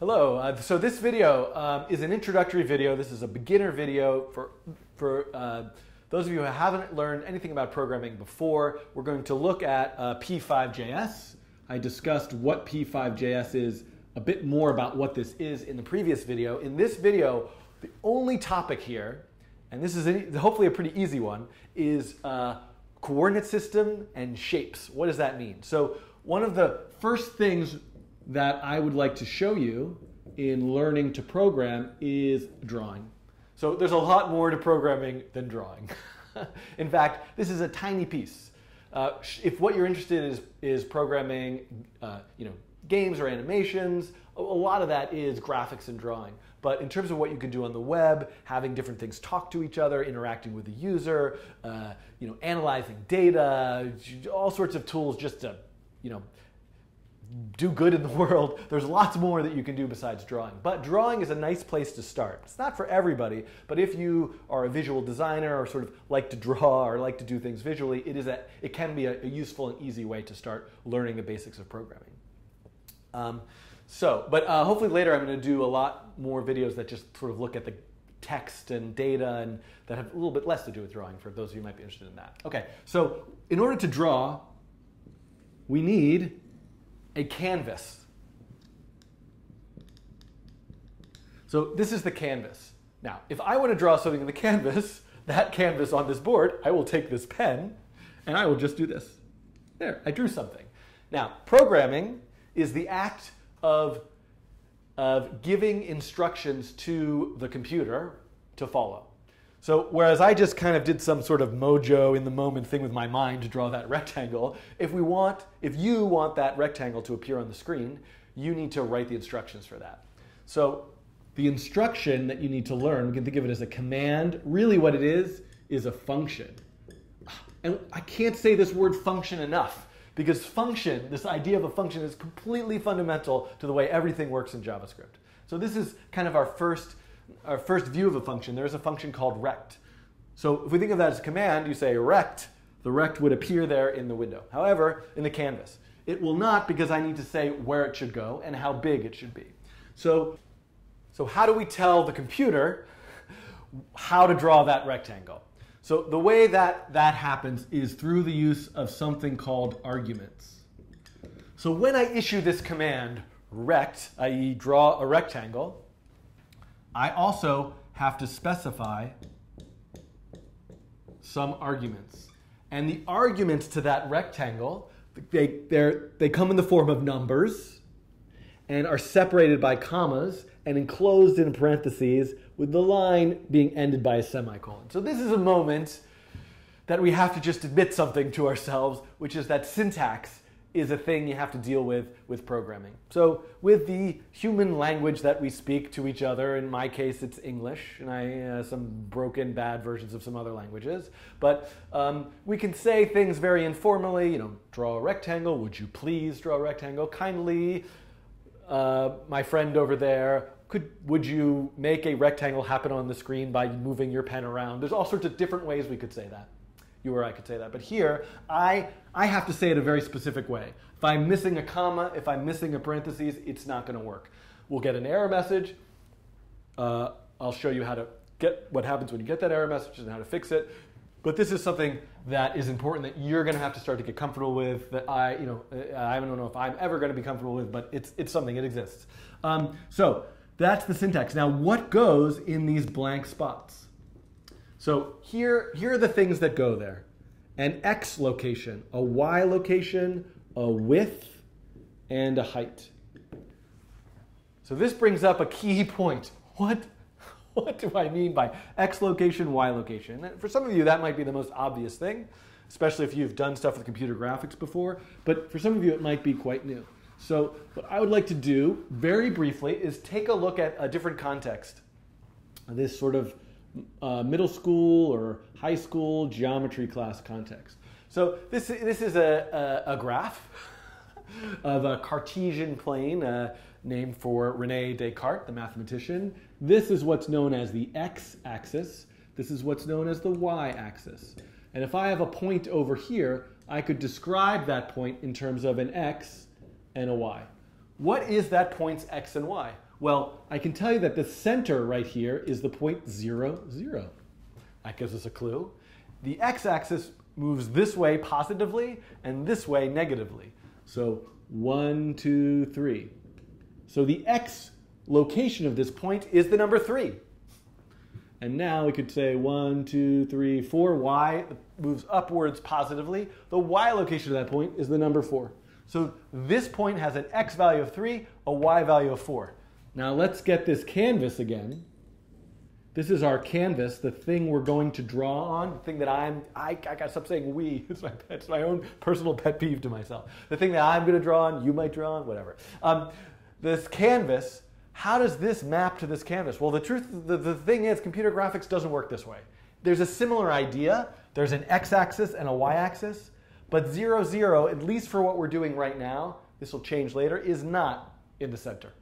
Hello, so this video is an introductory video. This is a beginner video for those of you who haven't learned anything about programming before. We're going to look at p5.js. I discussed what p5.js is, a bit more about what this is in the previous video. In this video, the only topic here, and this is hopefully a pretty easy one, is coordinate system and shapes. What does that mean? So one of the first things that I would like to show you in learning to program is drawing. So there's a lot more to programming than drawing. In fact, this is a tiny piece. If what you're interested in is programming, games or animations, a lot of that is graphics and drawing. But in terms of what you can do on the web, having different things talk to each other, interacting with the user, analyzing data, all sorts of tools just to, do good in the world. There's lots more that you can do besides drawing. But drawing is a nice place to start. It's not for everybody, but if you are a visual designer or sort of like to draw or like to do things visually, it can be a useful and easy way to start learning the basics of programming. But hopefully later I'm going to do a lot more videos that just sort of look at the text and data and that have a little bit less to do with drawing for those of you who might be interested in that. Okay, so in order to draw, we need a canvas. So this is the canvas. Now, if I want to draw something in the canvas, that canvas on this board, I will take this pen and I will just do this. There, I drew something. Now, programming is the act of giving instructions to the computer to follow. So whereas I just kind of did some sort of mojo in the moment thing with my mind to draw that rectangle, if you want that rectangle to appear on the screen, you need to write the instructions for that. So the instruction that you need to learn, we can think of it as a command. Really what it is a function. And I can't say this word function enough, because function, this idea of a function, is completely fundamental to the way everything works in JavaScript. So this is kind of our first view of a function. There's a function called rect. So if we think of that as a command, you say rect, the rect would appear there in the window. However, in the canvas, it will not, because I need to say where it should go and how big it should be. So how do we tell the computer how to draw that rectangle? So the way that happens is through the use of something called arguments. So when I issue this command, rect, i.e. draw a rectangle, I also have to specify some arguments. And the arguments to that rectangle, they come in the form of numbers and are separated by commas and enclosed in parentheses with the line being ended by a semicolon. So this is a moment that we have to just admit something to ourselves, which is that syntax is a thing you have to deal with programming. So with the human language that we speak to each other, in my case it's English, and some broken bad versions of some other languages, but we can say things very informally, draw a rectangle, would you please draw a rectangle, kindly, my friend over there, would you make a rectangle happen on the screen by moving your pen around? There's all sorts of different ways we could say that. You or I could say that. But here, I have to say it a very specific way. If I'm missing a comma, if I'm missing a parenthesis, it's not going to work. We'll get an error message. I'll show you how to get what happens when you get that error message and how to fix it. But this is something that is important that you're going to have to start to get comfortable with, that I don't know if I'm ever going to be comfortable with, but it's something. It exists. So that's the syntax. Now, what goes in these blank spots? So here are the things that go there. An X location, a Y location, a width, and a height. So this brings up a key point. What do I mean by X location, Y location? And for some of you, that might be the most obvious thing, especially if you've done stuff with computer graphics before. But for some of you, it might be quite new. So what I would like to do, very briefly, is take a look at a different context. This sort of middle school or high school geometry class context. So this is a graph of a Cartesian plane named for René Descartes, the mathematician. This is what's known as the x-axis. This is what's known as the y-axis. And if I have a point over here, I could describe that point in terms of an x and a y. What is that point's x and y? Well, I can tell you that the center right here is the point 0, 0. That gives us a clue. The x-axis moves this way positively and this way negatively. So 1, 2, 3. So the x location of this point is the number 3. And now we could say 1, 2, 3, 4. Y moves upwards positively. The y location of that point is the number 4. So this point has an x value of 3, a y value of 4. Now let's get this canvas again. This is our canvas, the thing we're going to draw on, the thing that I gotta stop saying we, it's my own personal pet peeve to myself. The thing that I'm gonna draw on, you might draw on, whatever. This canvas, how does this map to this canvas? Well, the truth, the thing is, computer graphics doesn't work this way. There's a similar idea. There's an x-axis and a y-axis, but 0, 0, at least for what we're doing right now, this will change later, is not in the center.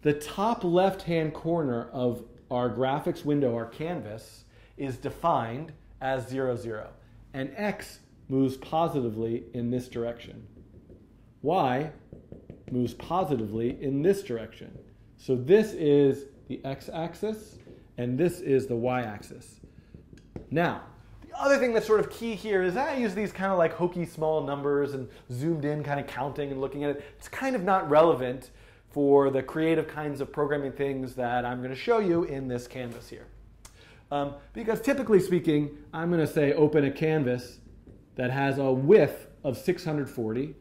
The top left-hand corner of our graphics window, our canvas, is defined as 0, 0. And x moves positively in this direction. Y moves positively in this direction. So this is the x-axis, and this is the y-axis. Now, the other thing that's sort of key here is I use these kind of like hokey small numbers and zoomed in kind of counting and looking at it. It's kind of not relevant for the creative kinds of programming things that I'm going to show you in this canvas here. Because typically speaking, I'm going to say open a canvas that has a width of 640,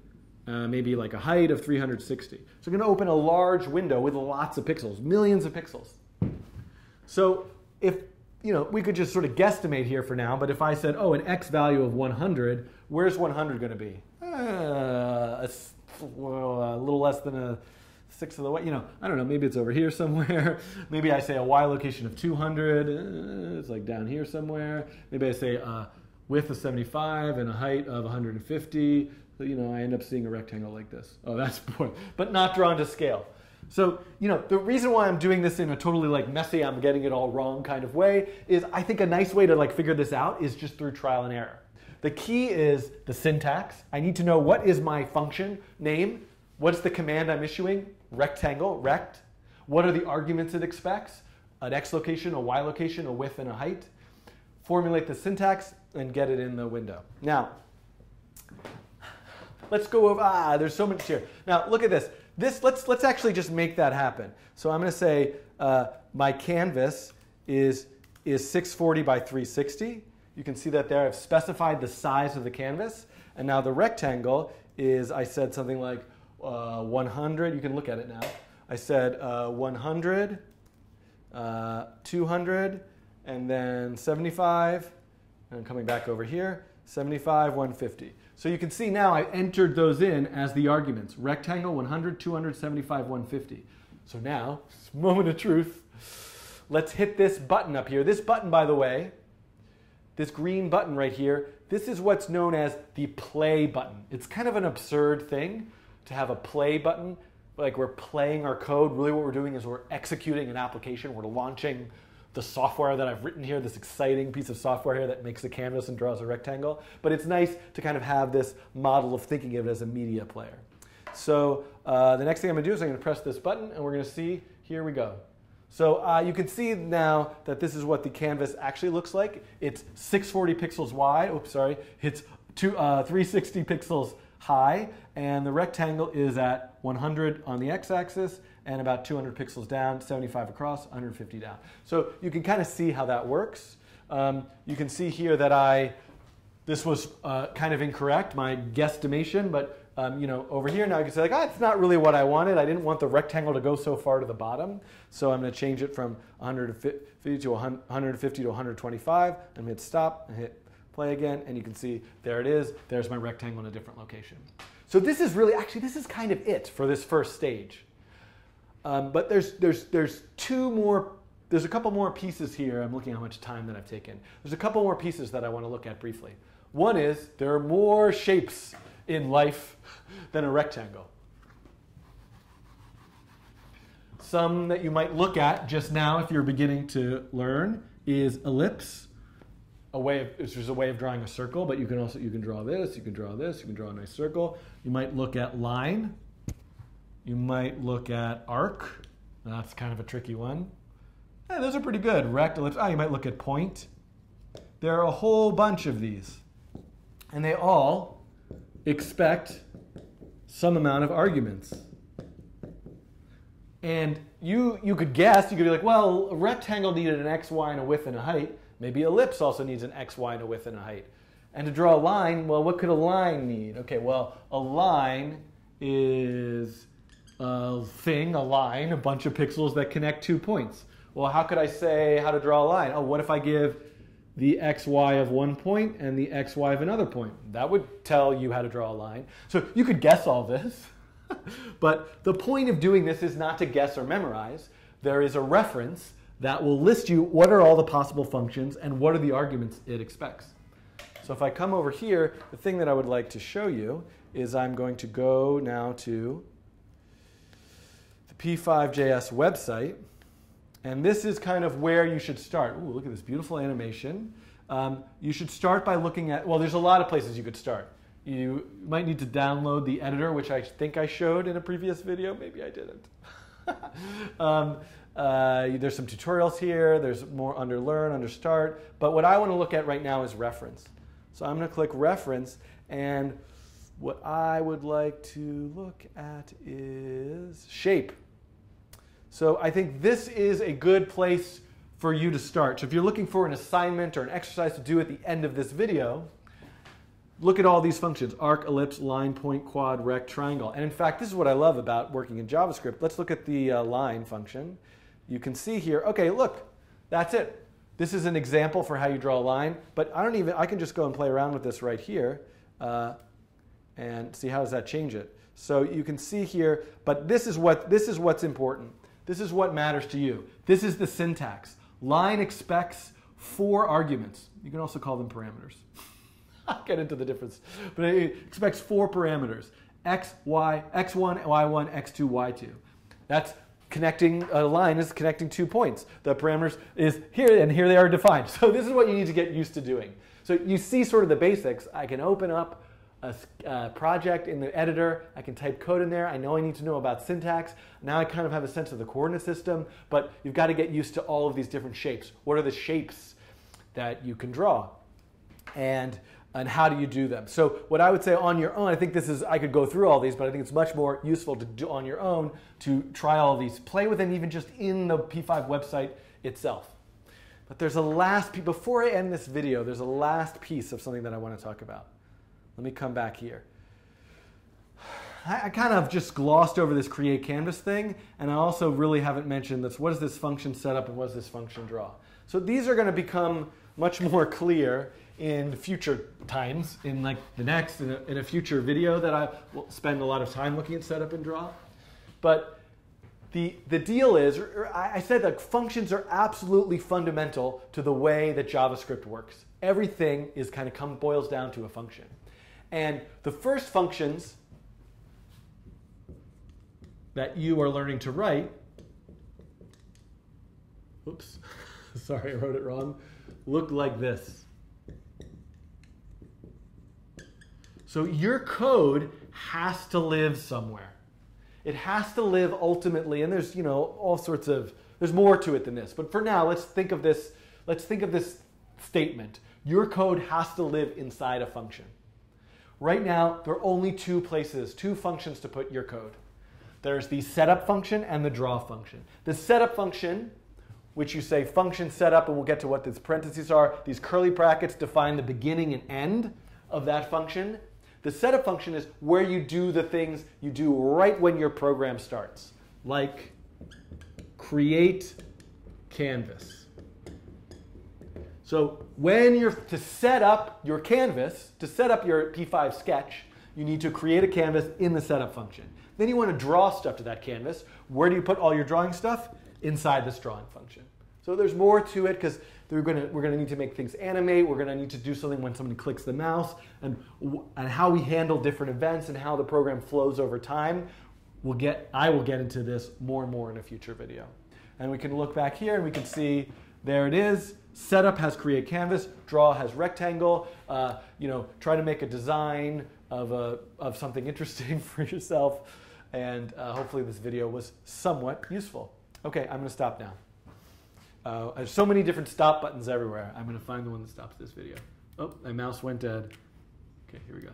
maybe like a height of 360. So I'm going to open a large window with lots of pixels, millions of pixels. So if, you know, we could just sort of guesstimate here for now, but if I said, oh, an x value of 100, where's 100 going to be? A little less than a sixth of the way, you know, I don't know, maybe it's over here somewhere. Maybe I say a y location of 200, it's like down here somewhere. Maybe I say a width of 75 and a height of 150. So, you know, I end up seeing a rectangle like this. Oh, that's boring, but not drawn to scale. So, you know, the reason why I'm doing this in a totally like messy, I'm getting it all wrong kind of way is I think a nice way to like figure this out is just through trial and error. The key is the syntax. I need to know what is my function name, what's the command I'm issuing, rectangle, rect. What are the arguments it expects? An x location, a y location, a width, and a height. Formulate the syntax and get it in the window. Now, let's go over, there's so much here. Now, look at this. Let's actually just make that happen. So I'm going to say my canvas is 640 by 360. You can see that there. I've specified the size of the canvas. And now the rectangle is, I said something like 100, you can look at it now. I said 100, 200, and then 75, and I'm coming back over here, 75, 150. So you can see now I entered those in as the arguments, rectangle, 100, 200, 75, 150. So now, moment of truth, let's hit this button up here. This button, by the way, this green button right here, this is what's known as the play button. It's kind of an absurd thing to have a play button, like we're playing our code. Really what we're doing is we're executing an application. We're launching the software that I've written here, this exciting piece of software here that makes a canvas and draws a rectangle. But it's nice to kind of have this model of thinking of it as a media player. So the next thing I'm going to do is I'm going to press this button, and we're going to see, here we go. So you can see now that this is what the canvas actually looks like. It's 640 pixels wide. Oops, sorry. It's 360 pixels high, and the rectangle is at 100 on the x-axis and about 200 pixels down, 75 across, 150 down. So you can kind of see how that works. You can see here that this was kind of incorrect, my guesstimation, but you know, over here now you can say like, it's not really what I wanted. I didn't want the rectangle to go so far to the bottom, so I'm going to change it from 150 to 125. I'm going to hit stop and hit play again, and you can see there it is. There's my rectangle in a different location. So this is really, actually, this is kind of it for this first stage. But there's there's a couple more pieces here. I'm looking at how much time that I've taken. There's a couple more pieces that I want to look at briefly. One is there are more shapes in life than a rectangle. Some that you might look at just now if you're beginning to learn is ellipse. It's just a way of drawing a circle, but you can draw this, you can draw this, you can draw a nice circle. You might look at line. You might look at arc. That's kind of a tricky one. Yeah, those are pretty good. Rect, ellipse. Oh, you might look at point. There are a whole bunch of these. And they all expect some amount of arguments. And you could guess, you could be like, well, a rectangle needed an x, y, and a width and a height. Maybe ellipse also needs an x, y, and a width and a height. And to draw a line, well, what could a line need? Okay, well, a line is a thing, a line, a bunch of pixels that connect two points. Well, how could I say how to draw a line? Oh, what if I give the xy of one point and the xy of another point? That would tell you how to draw a line. So you could guess all this. But the point of doing this is not to guess or memorize. There is a reference that will list you what are all the possible functions and what are the arguments it expects. So if I come over here, the thing that I would like to show you is I'm going to go now to the p5.js website. And this is kind of where you should start. Ooh, look at this beautiful animation. You should start by looking at, well, there's a lot of places you could start. You might need to download the editor, which I think I showed in a previous video. Maybe I didn't. There's some tutorials here. There's more under learn, under start. But what I want to look at right now is reference. So I'm going to click reference. And what I would like to look at is shape. So I think this is a good place for you to start. So if you're looking for an assignment or an exercise to do at the end of this video, look at all these functions, arc, ellipse, line, point, quad, rect, triangle. And in fact, this is what I love about working in JavaScript. Let's look at the line function. You can see here, OK, look, that's it. This is an example for how you draw a line. But I can just go and play around with this right here and see how does that change it. So you can see here, but this is what's important. This is what matters to you. This is the syntax. Line expects four arguments. You can also call them parameters. I'll get into the difference. But it expects four parameters, x, y, x1, y1, x2, y2. That's connecting a line is connecting two points. The parameters is here, and here they are defined. So this is what you need to get used to doing. So you see sort of the basics. I can open up a project in the editor. I can type code in there. I know I need to know about syntax. Now I kind of have a sense of the coordinate system, but you've got to get used to all of these different shapes. What are the shapes that you can draw? And how do you do them? So what I would say on your own, I think this is, I could go through all these, but I think it's much more useful to do on your own to try all these, play with them even just in the P5 website itself. But there's a last piece, before I end this video, there's a last piece of something that I want to talk about. Let me come back here. I kind of just glossed over this create canvas thing, and I also really haven't mentioned this, what is this function setup and what is this function draw? So these are going to become much more clear in future times, in like the next, in a future video that I will spend a lot of time looking at setup and draw. But the deal is, I said that functions are absolutely fundamental to the way that JavaScript works. Everything is kind of boils down to a function. And the first functions that you are learning to write, oops, sorry I wrote it wrong, look like this. So your code has to live somewhere. It has to live ultimately, and there's all sorts of, there's more to it than this. But for now, let's think of this statement. Your code has to live inside a function. Right now, there are only two places, two functions to put your code. There's the setup function and the draw function. The setup function, which you say function setup, and we'll get to what these parentheses are. These curly brackets define the beginning and end of that function. The setup function is where you do the things you do right when your program starts, like create canvas. So when you're to set up your canvas, to set up your P5 sketch, you need to create a canvas in the setup function. Then you want to draw stuff to that canvas. Where do you put all your drawing stuff? Inside this drawing function. So there's more to it because we're going to need to make things animate. We're going to need to do something when somebody clicks the mouse, and how we handle different events and how the program flows over time. I will get into this more and more in a future video. And we can look back here and we can see there it is. Setup has create canvas. Draw has rectangle. Try to make a design of something interesting for yourself. And hopefully this video was somewhat useful. OK, I'm going to stop now. There's so many different stop buttons everywhere. I'm going to find the one that stops this video. Oh, my mouse went dead. OK, here we go.